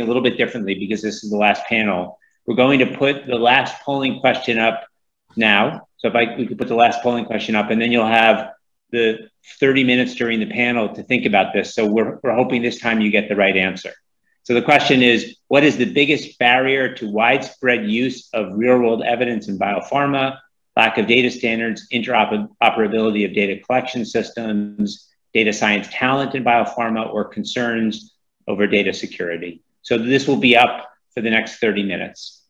a little bit differently because this is the last panel. We're going to put the last polling question up now. So if we could put the last polling question up, and then you'll have the 30 minutes during the panel to think about this. So we're hoping this time you get the right answer. So the question is, what is the biggest barrier to widespread use of real-world evidence in biopharma? Lack of data standards, interoperability of data collection systems, data science talent in biopharma, or concerns over data security. So this will be up for the next 30 minutes.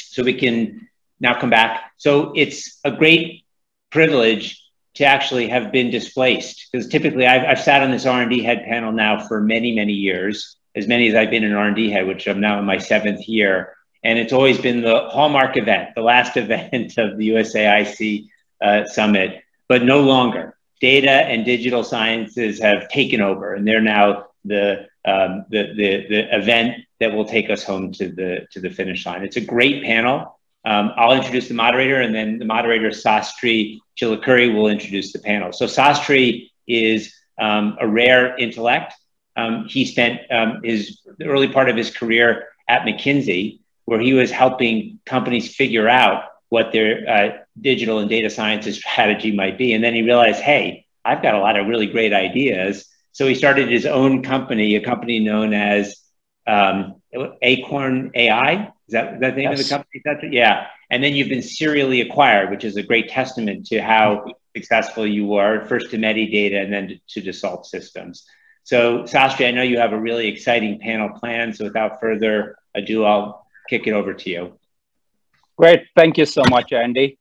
So we can now come back. So it's a great privilege to actually have been displaced, because typically I've sat on this R&D head panel now for many, many years, as many as I've been an R&D head, which I'm now in my 7th year. And it's always been the hallmark event, the last event of the USAIC summit, but no longer. Data and digital sciences have taken over, and they're now the event that will take us home to the finish line. It's a great panel. I'll introduce the moderator, and then the moderator, Sastry Chilukuri, will introduce the panel. So Sastry is a rare intellect. He spent the early part of his career at McKinsey, where he was helping companies figure out what their digital and data sciences strategy might be. And then he realized, hey, I've got a lot of really great ideas. So he started his own company, a company known as Acorn AI. Is that the name of the company? That's it? Yeah. And then you've been serially acquired, which is a great testament to how successful you were, first to Medidata and then to Dassault Systems. So Sastry, I know you have a really exciting panel planned. So without further ado, I'll kick it over to you. Great. Thank you so much, Andy.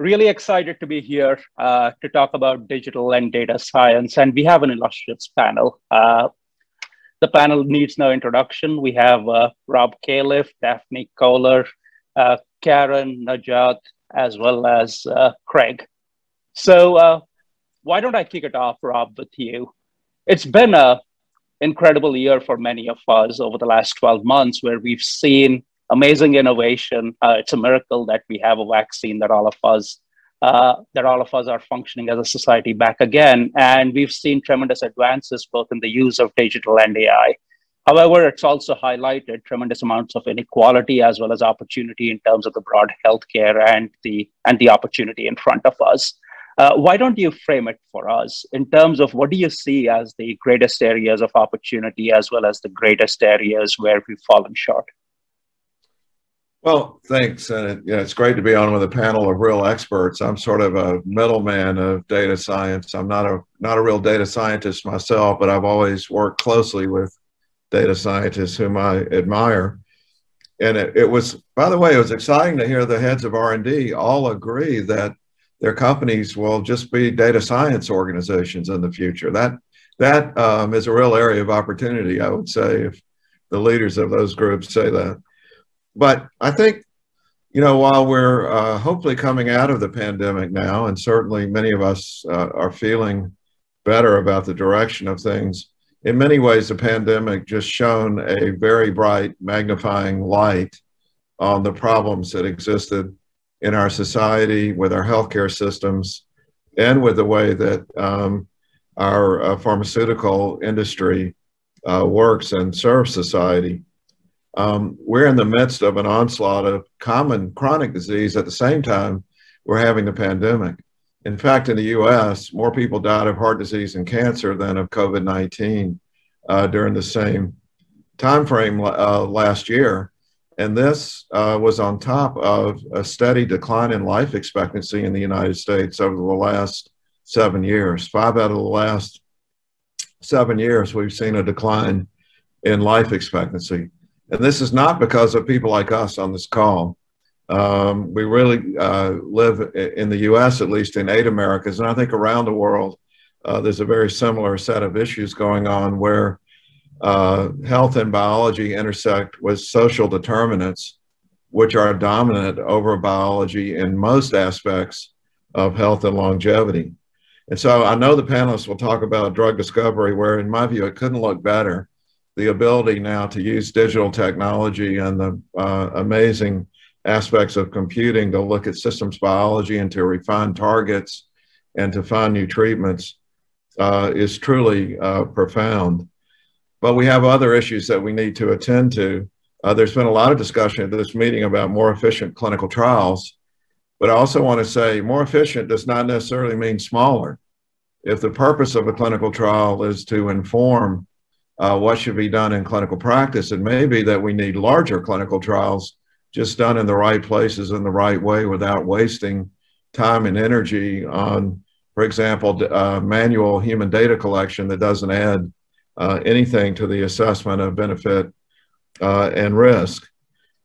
Really excited to be here to talk about digital and data science. And we have an illustrious panel. The panel needs no introduction. We have Rob Califf, Daphne Koller, Karen Najat, as well as Craig. So why don't I kick it off, Rob, with you? It's been a incredible year for many of us over the last 12 months, where we've seen amazing innovation. It's a miracle that we have a vaccine, that all of us are functioning as a society back again. And we've seen tremendous advances, both in the use of digital and AI. However, it's also highlighted tremendous amounts of inequality, as well as opportunity in terms of the broad healthcare and the opportunity in front of us. Why don't you frame it for us in terms of what do you see as the greatest areas of opportunity, as well as the greatest areas where we've fallen short? Well, thanks. Yeah, it's great to be on with a panel of real experts. I'm sort of a middleman of data science. I'm not a real data scientist myself, but I've always worked closely with data scientists whom I admire. And it was, by the way, it was exciting to hear the heads of R&D all agree that their companies will just be data science organizations in the future. That is a real area of opportunity, I would say, if the leaders of those groups say that. But I think, you know, while we're hopefully coming out of the pandemic now, and certainly many of us are feeling better about the direction of things, in many ways the pandemic just shone a very bright magnifying light on the problems that existed in our society, with our healthcare systems, and with the way that our pharmaceutical industry works and serves society. We're in the midst of an onslaught of common chronic disease. At the same time, we're having the pandemic. In fact, in the US, more people died of heart disease and cancer than of COVID-19 during the same time frame last year. And this was on top of a steady decline in life expectancy in the United States over the last 7 years. 5 out of the last 7 years, we've seen a decline in life expectancy. And this is not because of people like us on this call. We really live in the US, at least in 8 Americas, and I think around the world, there's a very similar set of issues going on where health and biology intersect with social determinants, which are dominant over biology in most aspects of health and longevity. And so I know the panelists will talk about drug discovery, where in my view, it couldn't look better. The ability now to use digital technology and the amazing aspects of computing to look at systems biology and to refine targets and to find new treatments is truly profound. But we have other issues that we need to attend to. There's been a lot of discussion at this meeting about more efficient clinical trials, but I also want to say more efficient does not necessarily mean smaller. If the purpose of a clinical trial is to inform what should be done in clinical practice, it may be that we need larger clinical trials just done in the right places in the right way without wasting time and energy on, for example, manual human data collection that doesn't add anything to the assessment of benefit and risk.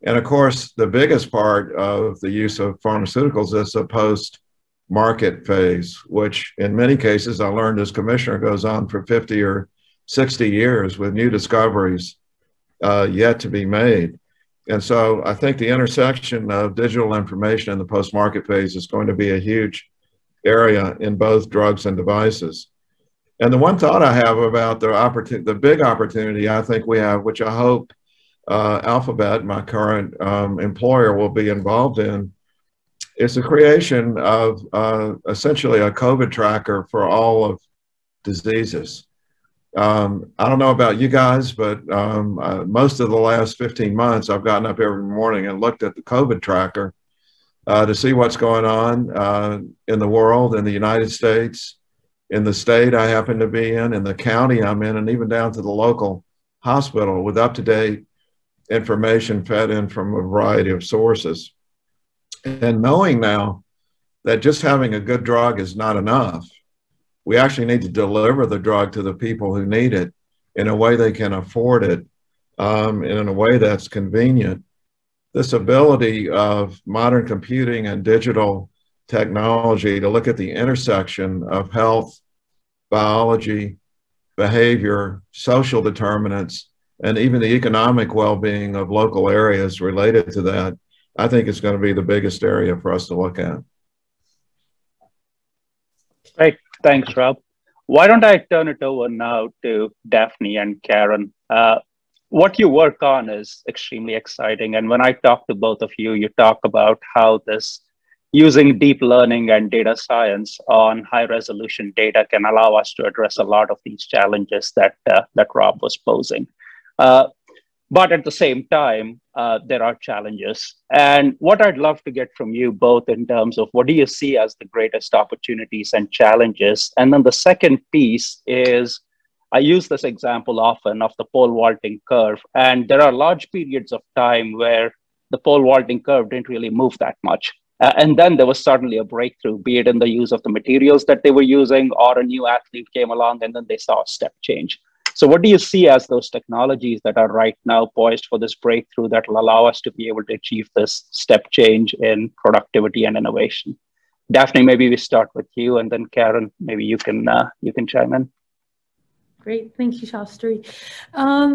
And of course, the biggest part of the use of pharmaceuticals is the post-market phase, which in many cases, I learned as commissioner, goes on for 50 or 60 years with new discoveries yet to be made. And so I think the intersection of digital information and the post-market phase is going to be a huge area in both drugs and devices. And the one thought I have about the big opportunity I think we have, which I hope Alphabet, my current employer, will be involved in, is the creation of essentially a COVID tracker for all of diseases. I don't know about you guys, but most of the last 15 months, I've gotten up every morning and looked at the COVID tracker to see what's going on in the world, in the United States, in the state I happen to be in the county I'm in, and even down to the local hospital with up-to-date information fed in from a variety of sources. And knowing now that just having a good drug is not enough, we actually need to deliver the drug to the people who need it in a way they can afford it and in a way that's convenient. This ability of modern computing and digital technology to look at the intersection of health, biology, behavior, social determinants, and even the economic well-being of local areas related to that, I think is going to be the biggest area for us to look at. Great. Thanks, Rob. Why don't I turn it over now to Daphne and Karen? What you work on is extremely exciting. And when I talk to both of you, you talk about how this using deep learning and data science on high resolution data can allow us to address a lot of these challenges that, that Rob was posing. But at the same time, there are challenges. And what I'd love to get from you both in terms of what do you see as the greatest opportunities and challenges? And then the second piece is, I use this example often of the pole vaulting curve. And there are large periods of time where the pole vaulting curve didn't really move that much. And then there was suddenly a breakthrough, be it in the use of the materials that they were using, or a new athlete came along and then they saw a step change. So what do you see as those technologies that are right now poised for this breakthrough that will allow us to be able to achieve this step change in productivity and innovation? Daphne, maybe we start with you, and then Karen, maybe you can chime in. Great, thank you, Sastry.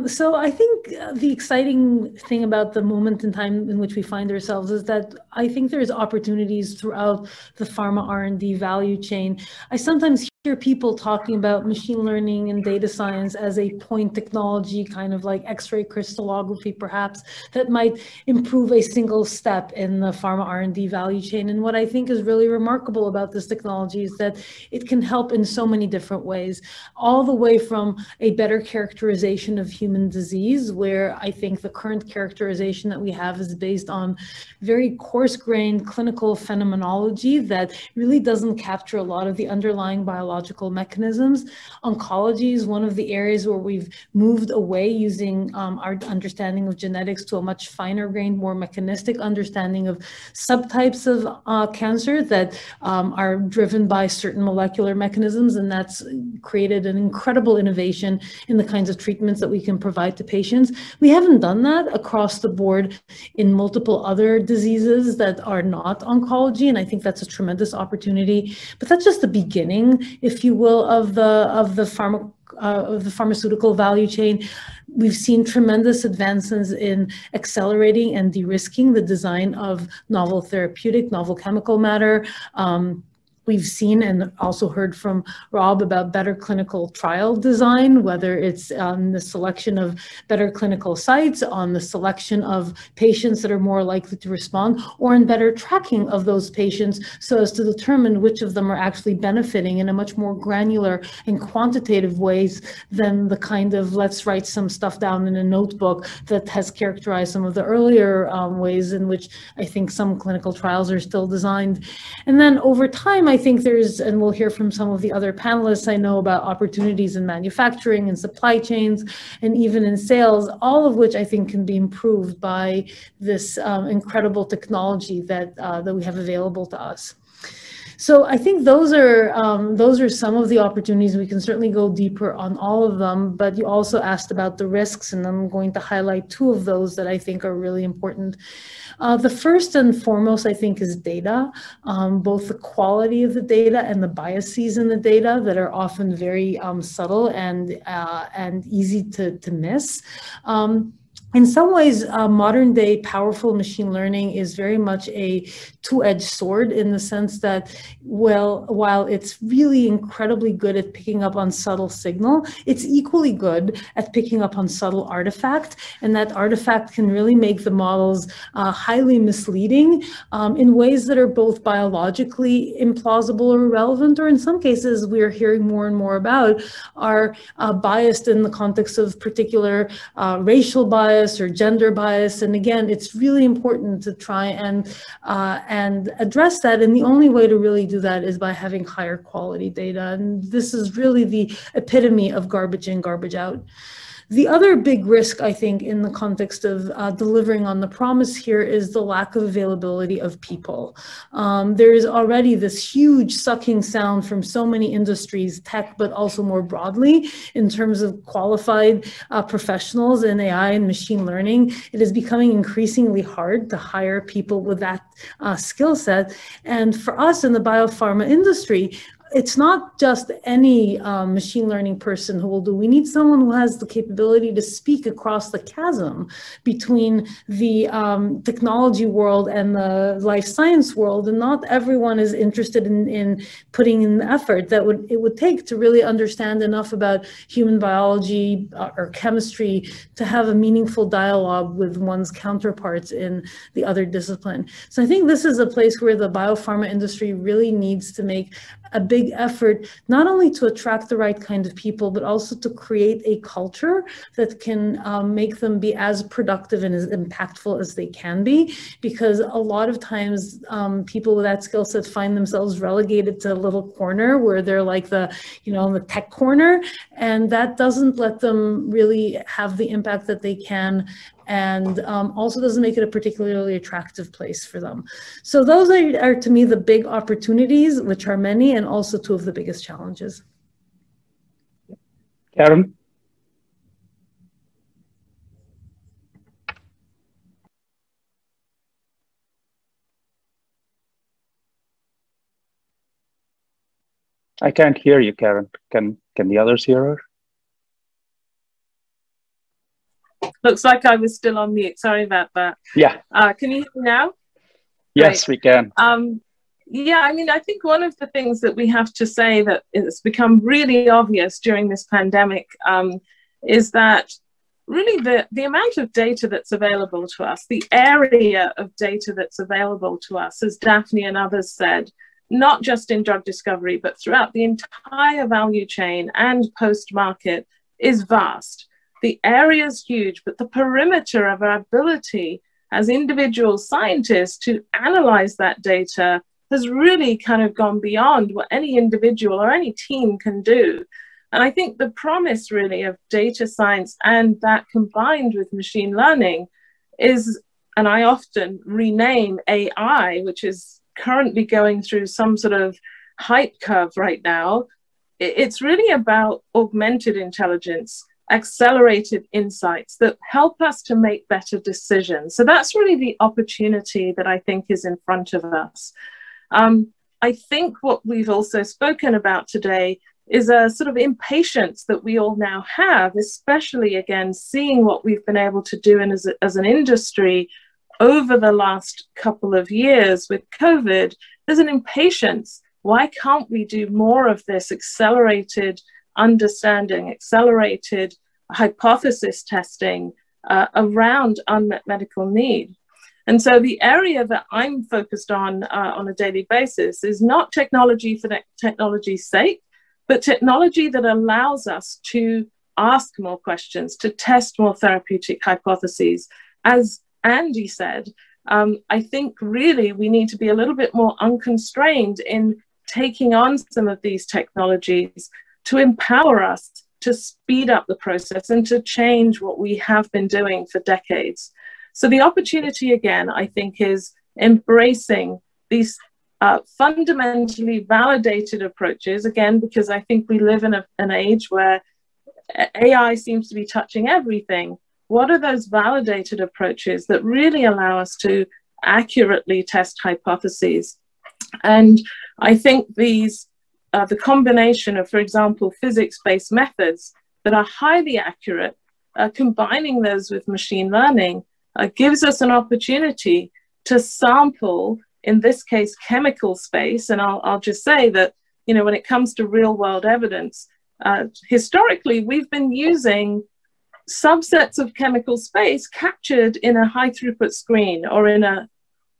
So I think the exciting thing about the moment in time in which we find ourselves is that I think there's opportunities throughout the pharma R&D value chain. I sometimes hear people talking about machine learning and data science as a point technology, kind of like X-ray crystallography, perhaps, that might improve a single step in the pharma R&D value chain. And what I think is really remarkable about this technology is that it can help in so many different ways, all the way from a better characterization of human disease, where I think the current characterization that we have is based on very coarse-grained clinical phenomenology that really doesn't capture a lot of the underlying biological mechanisms. Oncology is one of the areas where we've moved away using our understanding of genetics to a much finer grained, more mechanistic understanding of subtypes of cancer that are driven by certain molecular mechanisms. And that's created an incredible innovation in the kinds of treatments that we can provide to patients. We haven't done that across the board in multiple other diseases that are not oncology. And I think that's a tremendous opportunity, but that's just the beginning, if you will, of the pharmaceutical value chain. We've seen tremendous advances in accelerating and de-risking the design of novel therapeutic, novel chemical matter. We've seen and also heard from Rob about better clinical trial design, whether it's on the selection of better clinical sites, on the selection of patients that are more likely to respond, or in better tracking of those patients so as to determine which of them are actually benefiting in a much more granular and quantitative ways than the kind of let's write some stuff down in a notebook that has characterized some of the earlier ways in which I think some clinical trials are still designed. And then over time, I think there's, and we'll hear from some of the other panelists I know about opportunities in manufacturing and supply chains and even in sales, all of which I think can be improved by this incredible technology that, that we have available to us. So I think those are some of the opportunities. We can certainly go deeper on all of them, but you also asked about the risks, and I'm going to highlight two of those that I think are really important. The first and foremost, I think, is data, both the quality of the data and the biases in the data that are often very subtle and easy to miss. In some ways, modern day powerful machine learning is very much a two-edged sword in the sense that, well, while it's really incredibly good at picking up on subtle signal, it's equally good at picking up on subtle artifact. And that artifact can really make the models highly misleading in ways that are both biologically implausible or irrelevant, or in some cases we're hearing more and more about are biased in the context of particular racial bias or gender bias. And again, it's really important to try and address that. And the only way to really do that is by having higher quality data. And this is really the epitome of garbage in, garbage out. The other big risk, I think, in the context of delivering on the promise here is the lack of availability of people. There is already this huge sucking sound from so many industries, tech, but also more broadly, in terms of qualified professionals in AI and machine learning. It is becoming increasingly hard to hire people with that skill set. And for us in the biopharma industry, it's not just any machine learning person who will do. We need someone who has the capability to speak across the chasm between the technology world and the life science world. And not everyone is interested in putting in the effort that it would take to really understand enough about human biology or chemistry to have a meaningful dialogue with one's counterparts in the other discipline. So I think this is a place where the biopharma industry really needs to make a big effort, not only to attract the right kind of people, but also to create a culture that can make them be as productive and as impactful as they can be, because a lot of times people with that skill set find themselves relegated to a little corner where they're like the, you know, the tech corner, and that doesn't let them really have the impact that they can, and also doesn't make it a particularly attractive place for them. So those are to me the big opportunities, which are many, and also two of the biggest challenges. Karen? I can't hear you, Karen. Can the others hear her? Looks like I was still on mute. Sorry about that. Yeah. Can you hear me now? Yes, great. We can. Yeah, I mean, I think one of the things that we have to say that has become really obvious during this pandemic is that really the amount of data that's available to us, the area of data that's available to us, as Daphne and others said, not just in drug discovery, but throughout the entire value chain and post-market is vast. The area is huge, but the perimeter of our ability as individual scientists to analyze that data has really kind of gone beyond what any individual or any team can do. And I think the promise really of data science and that combined with machine learning is, and I often rename AI, which is currently going through some sort of hype curve right now. It's really about augmented intelligence, accelerated insights that help us to make better decisions. So that's really the opportunity that I think is in front of us. I think what we've also spoken about today is a sort of impatience that we all now have, especially again, seeing what we've been able to do in as an industry over the last couple of years with COVID. There's an impatience Why can't we do more of this accelerated understanding, accelerated hypothesis testing around unmet medical need? And so the area that I'm focused on a daily basis is not technology for technology's sake, but technology that allows us to ask more questions, to test more therapeutic hypotheses. As Andy said, I think really we need to be a little bit more unconstrained in taking on some of these technologies to empower us to speed up the process and to change what we have been doing for decades. So the opportunity, again, I think, is embracing these fundamentally validated approaches, again, because I think we live in an age where AI seems to be touching everything. What are those validated approaches that really allow us to accurately test hypotheses? And I think these, the combination of, for example, physics-based methods that are highly accurate, combining those with machine learning, gives us an opportunity to sample, in this case, chemical space. And I'll just say that, you know, when it comes to real-world evidence, historically, we've been using subsets of chemical space captured in a high-throughput screen or in a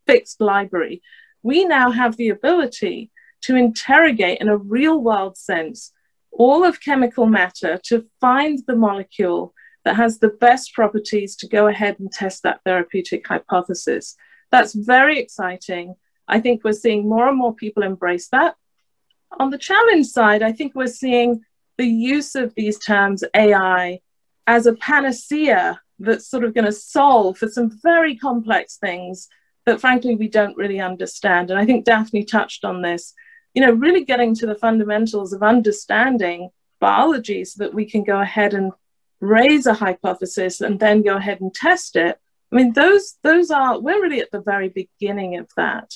fixed library. We now have the ability to interrogate in a real-world sense all of chemical matter to find the molecule that has the best properties to go ahead and test that therapeutic hypothesis. That's very exciting. I think we're seeing more and more people embrace that. On the challenge side, I think we're seeing the use of these terms AI as a panacea that's sort of going to solve for some very complex things that, frankly, we don't really understand. And I think Daphne touched on this, you know, really getting to the fundamentals of understanding biology so that we can go ahead and raise a hypothesis and then go ahead and test it. I mean, we're really at the very beginning of that.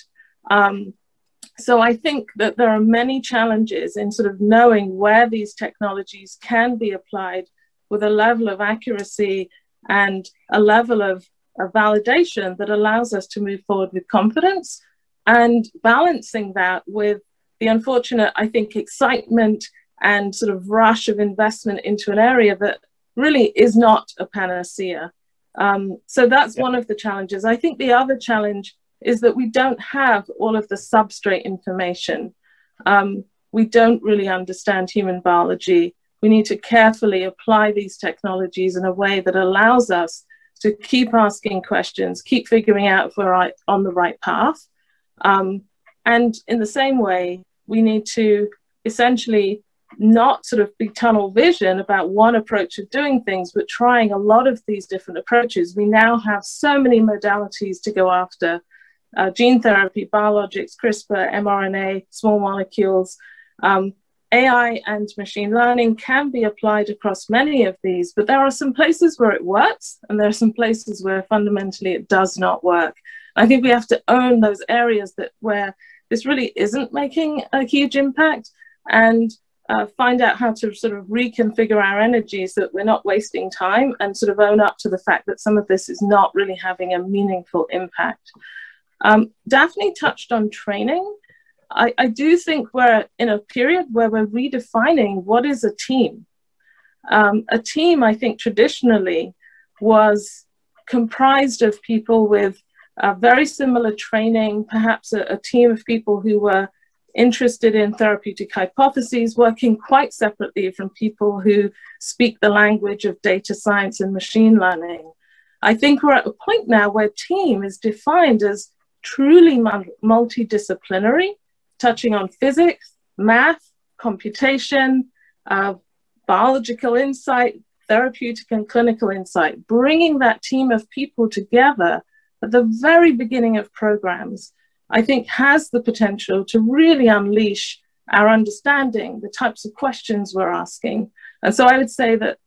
So I think that there are many challenges in sort of knowing where these technologies can be applied with a level of accuracy and a level of a validation that allows us to move forward with confidence, and balancing that with the unfortunate, I think, excitement and sort of rush of investment into an area that really is not a panacea. So that's one of the challenges. I think the other challenge is that we don't have all of the substrate information. We don't really understand human biology. We need to carefully apply these technologies in a way that allows us to keep asking questions, keep figuring out if we're on the right path. And in the same way, we need to essentially not sort of be tunnel vision about one approach of doing things, but trying a lot of these different approaches. We now have so many modalities to go after, gene therapy, biologics, CRISPR, mRNA, small molecules. AI and machine learning can be applied across many of these, but there are some places where it works and there are some places where fundamentally it does not work. I think we have to own those areas where this really isn't making a huge impact, and find out how to sort of reconfigure our energies so that we're not wasting time, and sort of own up to the fact that some of this is not really having a meaningful impact. Daphne touched on training. I do think we're in a period where we're redefining what is a team. A team, I think, traditionally was comprised of people with very similar training, perhaps a team of people who were interested in therapeutic hypotheses, working quite separately from people who speak the language of data science and machine learning. I think we're at a point now where team is defined as truly multidisciplinary, touching on physics, math, computation, biological insight, therapeutic and clinical insight, bringing that team of people together at the very beginning of programs, I think, has the potential to really unleash our understanding, the types of questions we're asking. And so I would say that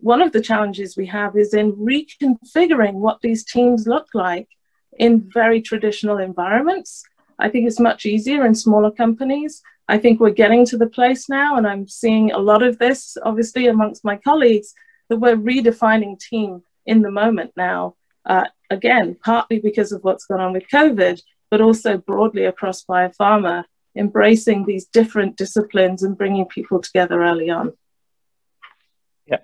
one of the challenges we have is in reconfiguring what these teams look like in very traditional environments. I think it's much easier in smaller companies. I think we're getting to the place now, and I'm seeing a lot of this, obviously, amongst my colleagues, that we're redefining team in the moment now, again, partly because of what's gone on with COVID, but also broadly across biopharma, embracing these different disciplines and bringing people together early on. Yeah.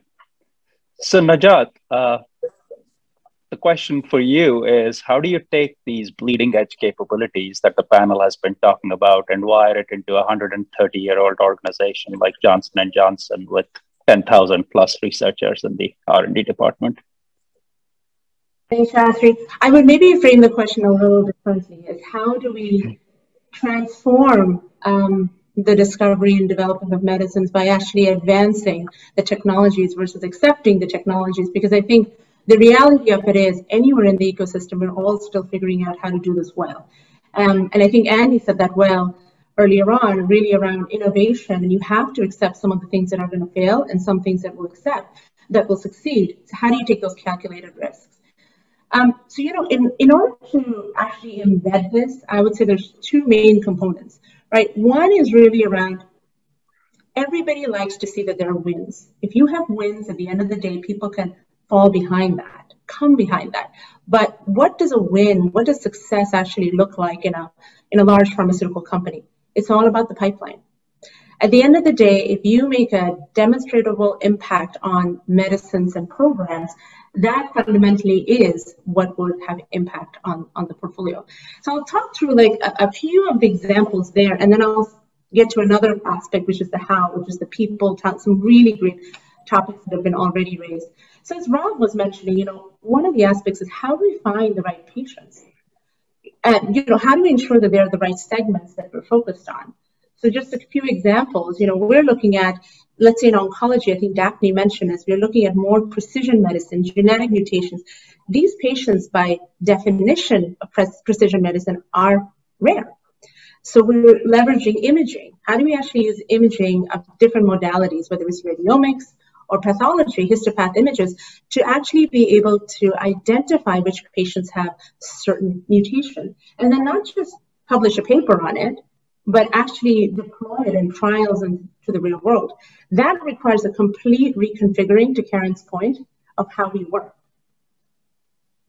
So Najat, the question for you is, how do you take these bleeding edge capabilities that the panel has been talking about and wire it into a 130-year-old organization like Johnson & Johnson with 10,000 plus researchers in the R&D department? Thanks, Sastry. I would maybe frame the question a little differently, is how do we transform the discovery and development of medicines by actually advancing the technologies versus accepting the technologies? Because I think the reality of it is, anywhere in the ecosystem, we're all still figuring out how to do this well. And I think Andy said that well earlier on, really around innovation, and you have to accept some of the things that are going to fail and some things that will succeed. So how do you take those calculated risks? So, you know, in order to actually embed this, I would say there's two main components, right? One is really around, everybody likes to see that there are wins. If you have wins, at the end of the day, people can fall behind that, come behind that. But what does a win, what does success actually look like in a large pharmaceutical company? It's all about the pipeline. At the end of the day, if you make a demonstrable impact on medicines and programs, that fundamentally is what would have impact on the portfolio. So I'll talk through like a few of the examples there, and then I'll get to another aspect, which is the how, which is the people, some really great topics that have been already raised. So as Rob was mentioning, you know, one of the aspects is how do we find the right patients? And, you know, how do we ensure that they're the right segments that we're focused on? So just a few examples, you know, we're looking at, let's say in oncology, I think Daphne mentioned this, we're looking at more precision medicine, genetic mutations. These patients, by definition of precision medicine, are rare. So we're leveraging imaging. How do we actually use imaging of different modalities, whether it's radiomics or pathology, histopath images, to actually be able to identify which patients have certain mutation? And then not just publish a paper on it, but actually deploy it in trials and to the real world. That requires a complete reconfiguring, to Karen's point, of how we work.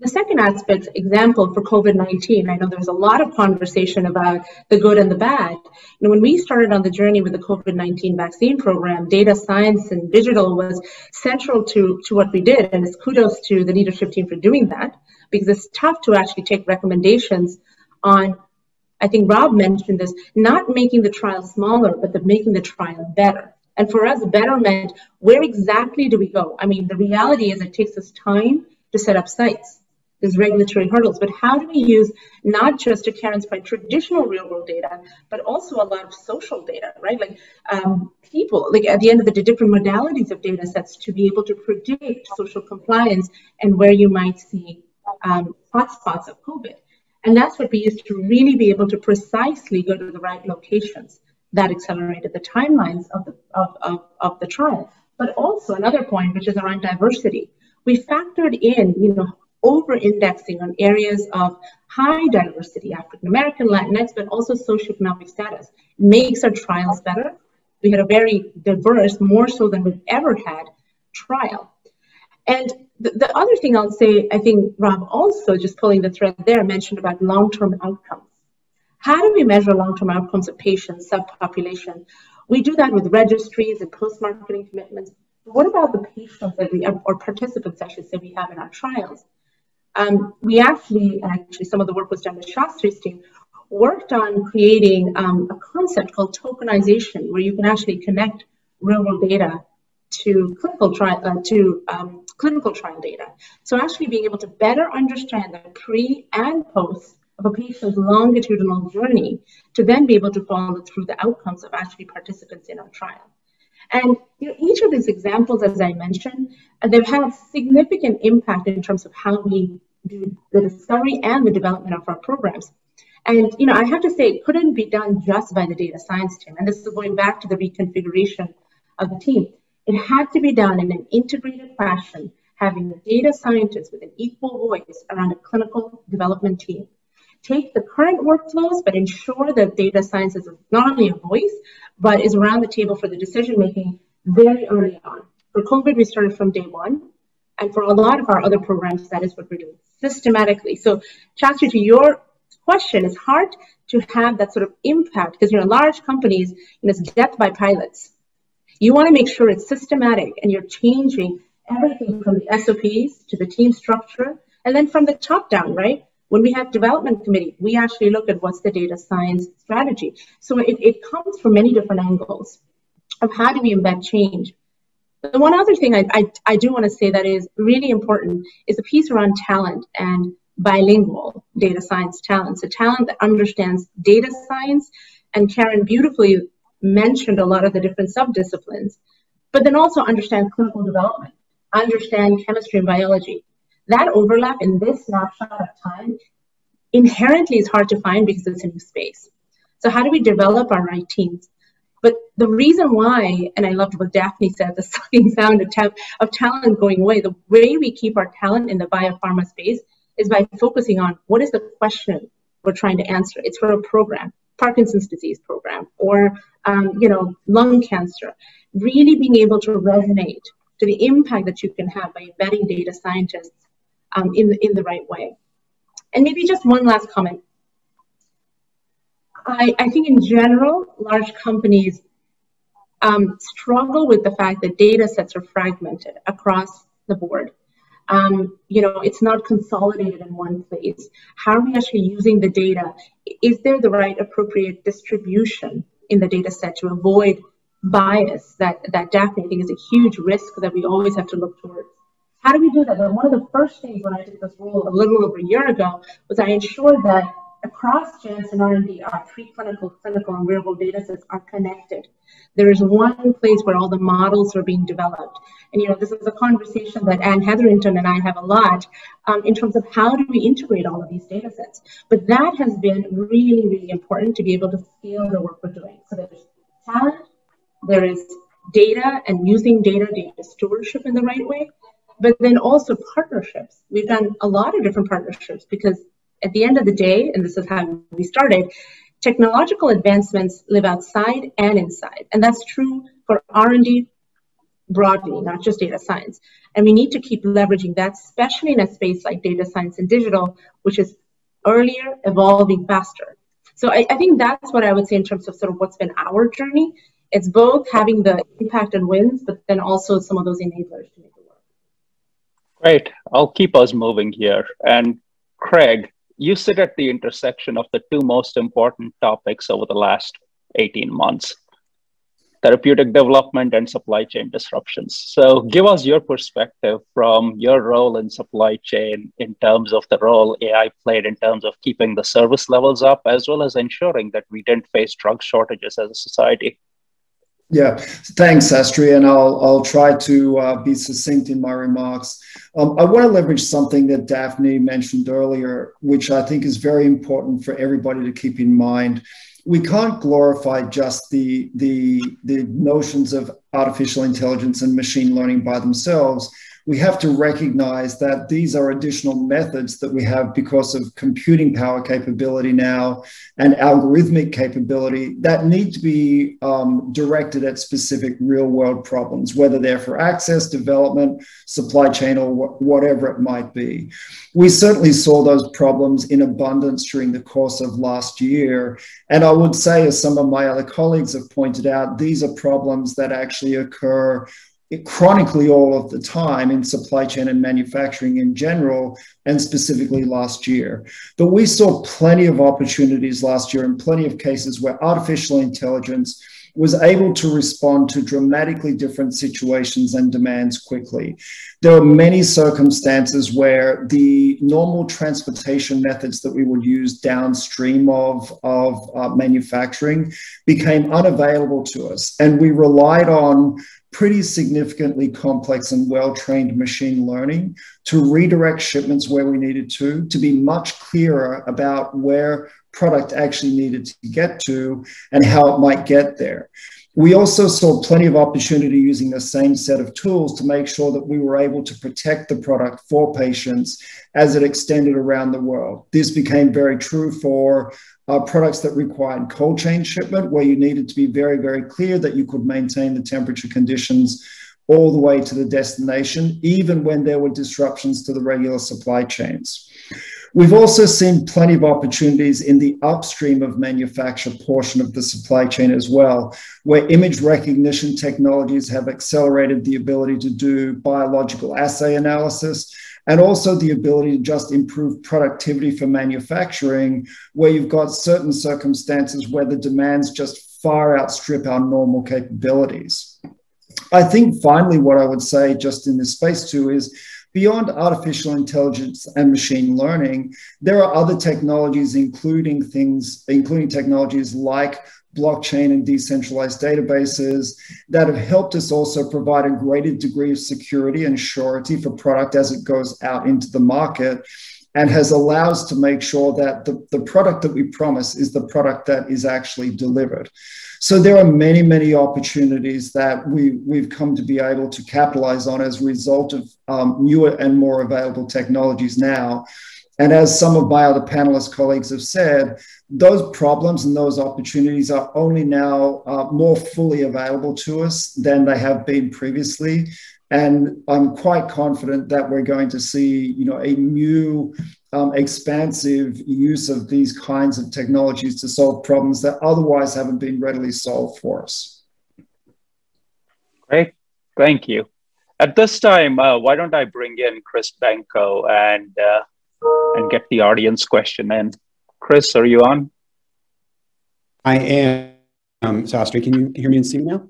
The second aspect, example for COVID-19, I know there was a lot of conversation about the good and the bad. You know, when we started on the journey with the COVID-19 vaccine program, data science and digital was central to what we did, and it's kudos to the leadership team for doing that, because it's tough to actually take recommendations on, I think Rob mentioned this, not making the trial smaller, but making the trial better. And for us, better meant, where exactly do we go? I mean, the reality is it takes us time to set up sites. There's regulatory hurdles, but how do we use not just, to Karen's point, traditional real-world data, but also a lot of social data, right? Like people, like at the end of the day, different modalities of data sets to be able to predict social compliance and where you might see hotspots of COVID. And that's what we used to really be able to precisely go to the right locations. That accelerated the timelines of the trial. But also another point, which is around diversity. We factored in, you know, over-indexing on areas of high diversity, African-American, Latinx, but also socioeconomic status. It makes our trials better. We had a very diverse, more so than we've ever had, trial. And the other thing I'll say, I think Rob also, just pulling the thread there, mentioned about long-term outcomes. How do we measure long-term outcomes of patients, subpopulation? We do that with registries and post-marketing commitments. What about the patients that we, or participants, I should say, we have in our trials? We actually, some of the work was done with Sastry's team, worked on creating a concept called tokenization, where you can actually connect real-world data to clinical trial data. So actually being able to better understand the pre and post of a patient's longitudinal journey to then be able to follow through the outcomes of actually participants in our trial. And you know, each of these examples, as I mentioned, they've had significant impact in terms of how we do the discovery and the development of our programs. And you know, I have to say it couldn't be done just by the data science team. And this is going back to the reconfiguration of the team. It had to be done in an integrated fashion, having a data scientist with an equal voice around a clinical development team. Take the current workflows, but ensure that data science is not only a voice, but is around the table for the decision-making very early on. For COVID, we started from day one. And for a lot of our other programs, that is what we're doing systematically. So Sastry, to your question, it's hard to have that sort of impact because, you know, large companies, you know, it's death by pilots. You want to make sure it's systematic and you're changing everything from the SOPs to the team structure. And then from the top down, right? When we have development committee, we actually look at what's the data science strategy. So it comes from many different angles of how do we embed change. The one other thing I do want to say that is really important is the piece around talent and bilingual data science talent. So talent that understands data science, and Karen beautifully mentioned a lot of the different subdisciplines, but then also understand clinical development, understand chemistry and biology. That overlap in this snapshot of time inherently is hard to find because it's a new space. So how do we develop our right teams? But the reason why, and I loved what Daphne said, the sucking sound of talent going away, the way we keep our talent in the biopharma space is by focusing on what is the question we're trying to answer. It's for a program, Parkinson's disease program, or you know, lung cancer. Really being able to resonate to the impact that you can have by embedding data scientists in the right way. And maybe just one last comment. I think in general, large companies struggle with the fact that data sets are fragmented across the board. You know, it's not consolidated in one place. How are we actually using the data? Is there the right appropriate distribution in the data set to avoid bias that Daphne, I think, is a huge risk that we always have to look towards? How do we do that? Well, one of the first things when I took this role a little over a year ago was I ensured that across Janssen R&D, our preclinical, clinical, and real-world data sets are connected. There is one place where all the models are being developed. And, you know, this is a conversation that Anne Heatherington and I have a lot in terms of how do we integrate all of these data sets. But that has been really, really important to be able to scale the work we're doing. So there's talent, there is data, and using data stewardship in the right way, but then also partnerships. We've done a lot of different partnerships because at the end of the day, and this is how we started, technological advancements live outside and inside. And that's true for R&D broadly, not just data science. And we need to keep leveraging that, especially in a space like data science and digital, which is earlier, evolving faster. So I think that's what I would say in terms of sort of what's been our journey. It's both having the impact and wins, but then also some of those enablers to make it work. Great. I'll keep us moving here. And Craig, you sit at the intersection of the two most important topics over the last 18 months, therapeutic development and supply chain disruptions. So give us your perspective from your role in supply chain in terms of the role AI played in terms of keeping the service levels up, as well as ensuring that we didn't face drug shortages as a society. Yeah, thanks, Sastry, and I'll try to be succinct in my remarks. I want to leverage something that Daphne mentioned earlier, which I think is very important for everybody to keep in mind. We can't glorify just the notions of artificial intelligence and machine learning by themselves. We have to recognize that these are additional methods that we have because of computing power capability now and algorithmic capability that need to be directed at specific real-world problems, whether they're for access, development, supply chain, or whatever it might be. We certainly saw those problems in abundance during the course of last year. And I would say, as some of my other colleagues have pointed out, these are problems that actually occur chronically all of the time in supply chain and manufacturing in general, and specifically last year. But we saw plenty of opportunities last year and plenty of cases where artificial intelligence was able to respond to dramatically different situations and demands quickly. There are many circumstances where the normal transportation methods that we would use downstream of manufacturing became unavailable to us, and we relied on pretty significantly complex and well-trained machine learning to redirect shipments where we needed to be much clearer about where product actually needed to get to and how it might get there. We also saw plenty of opportunity using the same set of tools to make sure that we were able to protect the product for patients as it extended around the world. This became very true for products that required cold chain shipment, where you needed to be very, very clear that you could maintain the temperature conditions all the way to the destination, even when there were disruptions to the regular supply chains. We've also seen plenty of opportunities in the upstream of manufacture portion of the supply chain as well, where image recognition technologies have accelerated the ability to do biological assay analysis, and also the ability to just improve productivity for manufacturing, where you've got certain circumstances where the demands just far outstrip our normal capabilities. I think finally, what I would say just in this space too is, beyond artificial intelligence and machine learning, there are other technologies, including technologies like blockchain and decentralized databases, that have helped us also provide a greater degree of security and surety for product as it goes out into the market, and has allowed us to make sure that the product that we promise is the product that is actually delivered. So there are many, many opportunities that we've come to be able to capitalize on as a result of newer and more available technologies now. And as some of my other panelist colleagues have said, those problems and those opportunities are only now more fully available to us than they have been previously. And I'm quite confident that we're going to see, you know, a new expansive use of these kinds of technologies to solve problems that otherwise haven't been readily solved for us. Great, thank you. At this time, why don't I bring in Chris Benko and get the audience question in. Chris, are you on? I am. Sastry, can you hear me and see me now?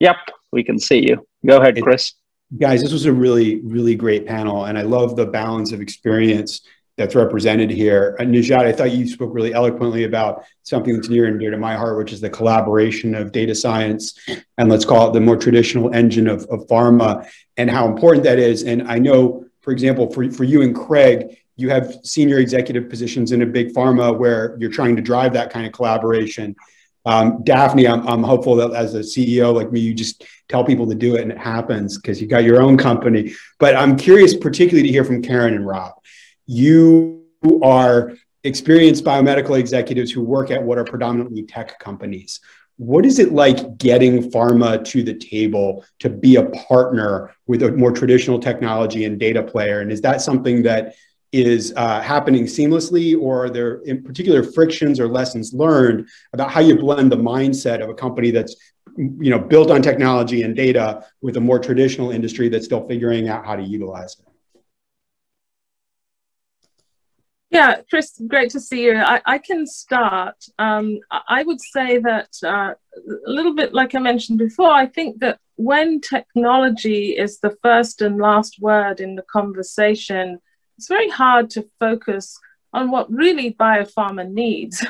Yep, we can see you. Go ahead, Chris. Guys, this was a really, really great panel, and I love the balance of experience that's represented here. Najat, I thought you spoke really eloquently about something that's near and dear to my heart, which is the collaboration of data science and, let's call it, the more traditional engine of pharma, and how important that is. And I know, for example, for you and Craig, you have senior executive positions in a big pharma where you're trying to drive that kind of collaboration. Daphne, I'm hopeful that as a CEO like me, you just tell people to do it and it happens because you got your own company. But I'm curious particularly to hear from Karen and Rob. You are experienced biomedical executives who work at what are predominantly tech companies. What is it like getting pharma to the table to be a partner with a more traditional technology and data player? And is that something that is happening seamlessly, or are there in particular frictions or lessons learned about how you blend the mindset of a company that's, you know, built on technology and data with a more traditional industry that's still figuring out how to utilize it? Yeah, Chris, great to see you. I can start. I would say that a little bit like I mentioned before, I think that when technology is the first and last word in the conversation, it's very hard to focus on what really biopharma needs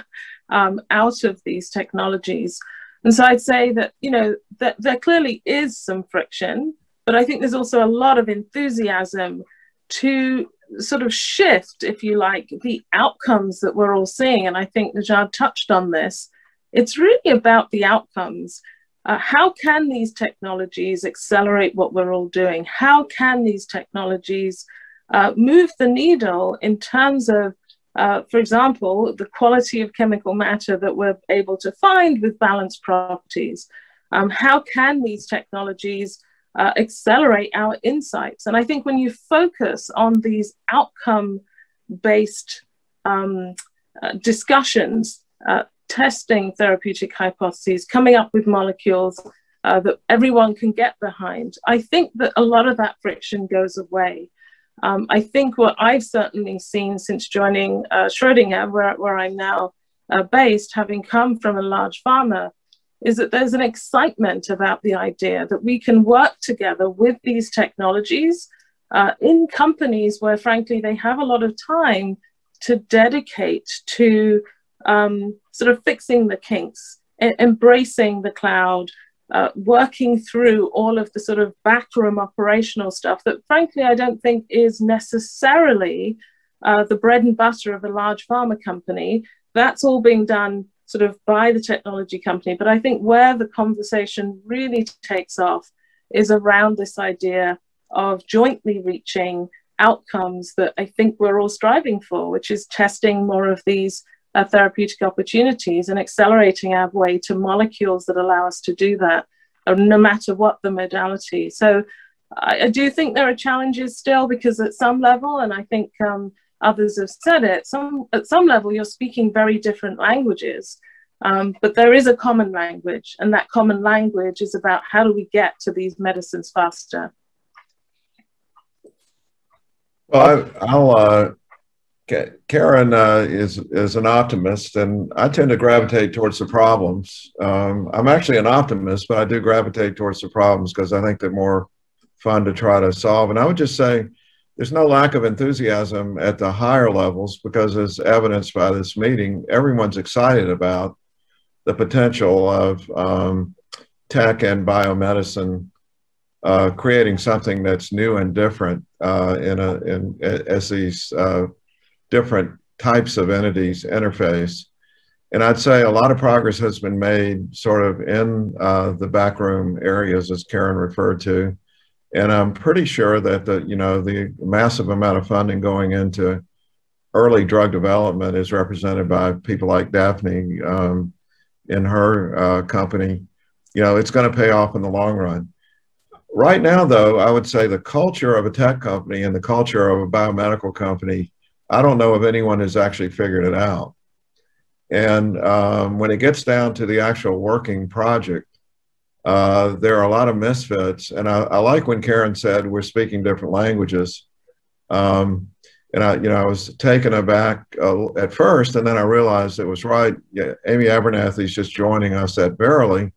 out of these technologies. And so I'd say that, you know, that there clearly is some friction, but I think there's also a lot of enthusiasm to sort of shift, if you like, the outcomes that we're all seeing. And I think Najat touched on this. It's really about the outcomes. How can these technologies accelerate what we're all doing? How can these technologies move the needle in terms of, for example, the quality of chemical matter that we're able to find with balanced properties? How can these technologies accelerate our insights? And I think when you focus on these outcome-based discussions, testing therapeutic hypotheses, coming up with molecules that everyone can get behind, I think that a lot of that friction goes away. I think what I've certainly seen since joining Schrödinger, where I'm now based, having come from a large pharma, is that there's an excitement about the idea that we can work together with these technologies in companies where, frankly, they have a lot of time to dedicate to sort of fixing the kinks, embracing the cloud, working through all of the sort of backroom operational stuff that, frankly, I don't think is necessarily the bread and butter of a large pharma company. That's all being done sort of by the technology company. But I think where the conversation really takes off is around this idea of jointly reaching outcomes that I think we're all striving for, which is testing more of these therapeutic opportunities and accelerating our way to molecules that allow us to do that, no matter what the modality. So I do think there are challenges still, because at some level, and I think others have said it, at some level you're speaking very different languages, but there is a common language, and that common language is about how do we get to these medicines faster. Well, Karen is an optimist, and I tend to gravitate towards the problems. I'm actually an optimist, but I do gravitate towards the problems because I think they're more fun to try to solve. And I would just say there's no lack of enthusiasm at the higher levels, because as evidenced by this meeting, everyone's excited about the potential of tech and biomedicine creating something that's new and different as these different types of entities interface. And I'd say a lot of progress has been made sort of in the backroom areas, as Karen referred to. And I'm pretty sure that the massive amount of funding going into early drug development is represented by people like Daphne in her company. You know, it's going to pay off in the long run. Right now, though, I would say the culture of a tech company and the culture of a biomedical company, I don't know if anyone has actually figured it out. And when it gets down to the actual working project, there are a lot of misfits. And I like when Karen said we're speaking different languages. And I was taken aback at first, and then I realized it was right. Yeah, Amy Abernathy's just joining us at Verily.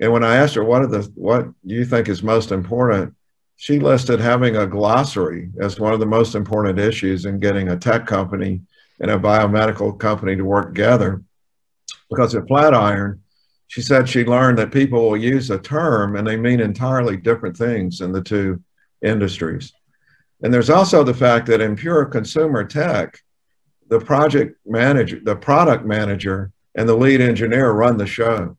And when I asked her, what you think is most important, she listed having a glossary as one of the most important issues in getting a tech company and a biomedical company to work together. Because at Flatiron, she said she learned that people will use a term and they mean entirely different things in the two industries. And there's also the fact that in pure consumer tech, the project manager, the product manager, and the lead engineer run the show.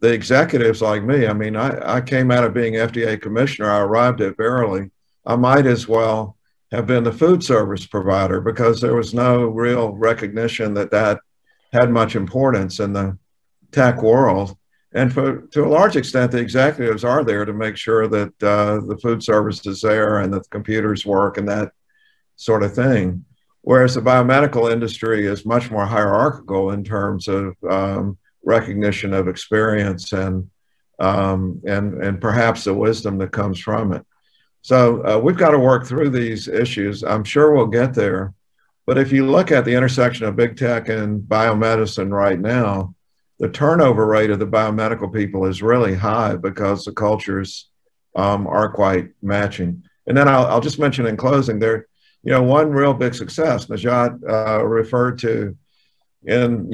The executives like me, I mean, I came out of being FDA commissioner, I arrived at Verily, I might as well have been the food service provider because there was no real recognition that that had much importance in the tech world. And to a large extent, the executives are there to make sure that the food service is there and that the computers work and that sort of thing. Whereas the biomedical industry is much more hierarchical in terms of recognition of experience and perhaps the wisdom that comes from it. So we've got to work through these issues. I'm sure we'll get there. But if you look at the intersection of big tech and biomedicine right now, the turnover rate of the biomedical people is really high because the cultures are quite matching. And then I'll just mention in closing there, one real big success Najat referred to, and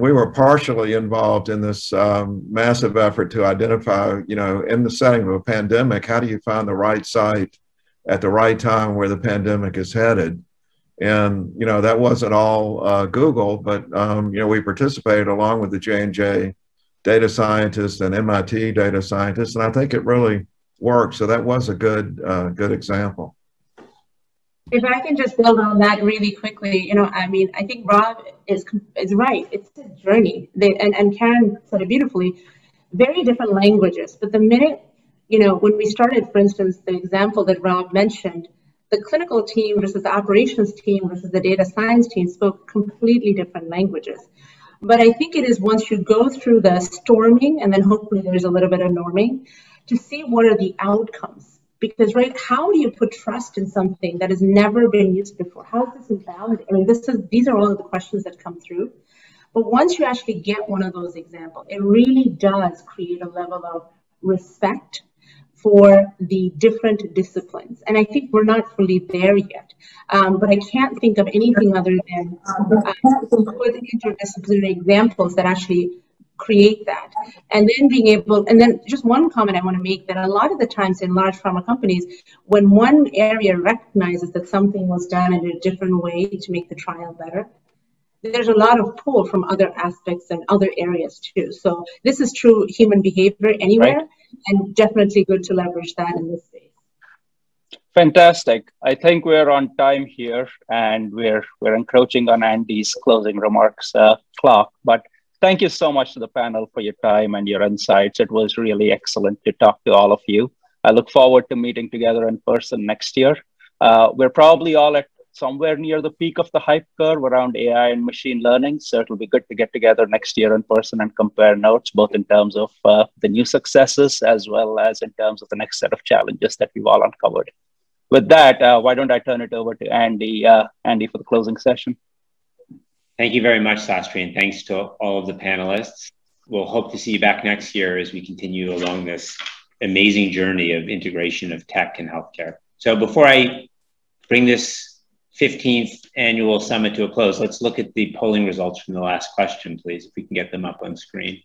we were partially involved in this massive effort to identify, in the setting of a pandemic, how do you find the right site at the right time where the pandemic is headed? And, that wasn't all Google, but, we participated along with the J&J data scientists and MIT data scientists, and I think it really worked. So that was a good example. If I can just build on that really quickly, I think Rob is right. It's a journey. And Karen said it beautifully, very different languages. But the minute, when we started, for instance, the example that Rob mentioned, the clinical team versus the operations team versus the data science team spoke completely different languages. But I think it is once you go through the storming, and then hopefully there's a little bit of norming, to see what are the outcomes. Because, right, how do you put trust in something that has never been used before? How is this invalid? I mean, these are all of the questions that come through. But once you actually get one of those examples, it really does create a level of respect for the different disciplines. And I think we're not fully there yet. But I can't think of anything other than good interdisciplinary examples that actually create that. And then just one comment I want to make, that a lot of the times in large pharma companies, when one area recognizes that something was done in a different way to make the trial better, there's a lot of pull from other aspects and other areas too. So this is true human behavior anywhere, right? And definitely good to leverage that in this space. Fantastic. I think we're on time here, and we're encroaching on Andy's closing remarks clock. But thank you so much to the panel for your time and your insights. It was really excellent to talk to all of you. I look forward to meeting together in person next year. We're probably all at somewhere near the peak of the hype curve around AI and machine learning. So it'll be good to get together next year in person and compare notes, both in terms of the new successes as well as in terms of the next set of challenges that we've all uncovered. With that, why don't I turn it over to Andy, Andy for the closing session. Thank you very much, Sastry, and thanks to all of the panelists. We'll hope to see you back next year as we continue along this amazing journey of integration of tech and healthcare. So before I bring this 15th annual summit to a close, let's look at the polling results from the last question, please, if we can get them up on screen.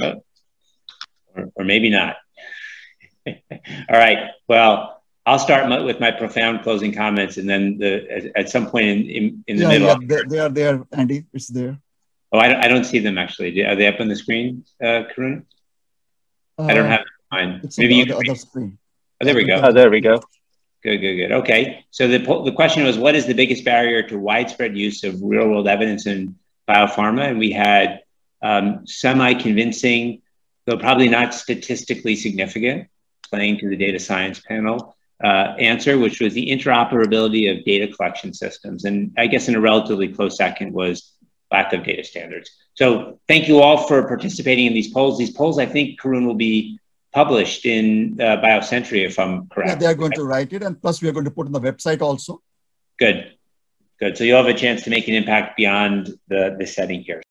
Oh. Or maybe not. All right, well, I'll start with my profound closing comments, and then at some point in the middle. Yeah, they are there, Andy, it's there. Oh, I don't see them actually. Are they up on the screen, Karun? I don't have mine. Maybe on the other screen. Oh, there we go. Oh, there we go. Good, good, good. Okay, so the question was, what is the biggest barrier to widespread use of real-world evidence in biopharma? And we had semi-convincing, though probably not statistically significant, playing to the data science panel, answer, which was the interoperability of data collection systems. And I guess in a relatively close second was lack of data standards. So thank you all for participating in these polls. These polls, I think, Karun, will be published in BioCentury, if I'm correct. Yeah, they're going to write it, and plus we are going to put on the website also. Good, good. So you'll have a chance to make an impact beyond the setting here.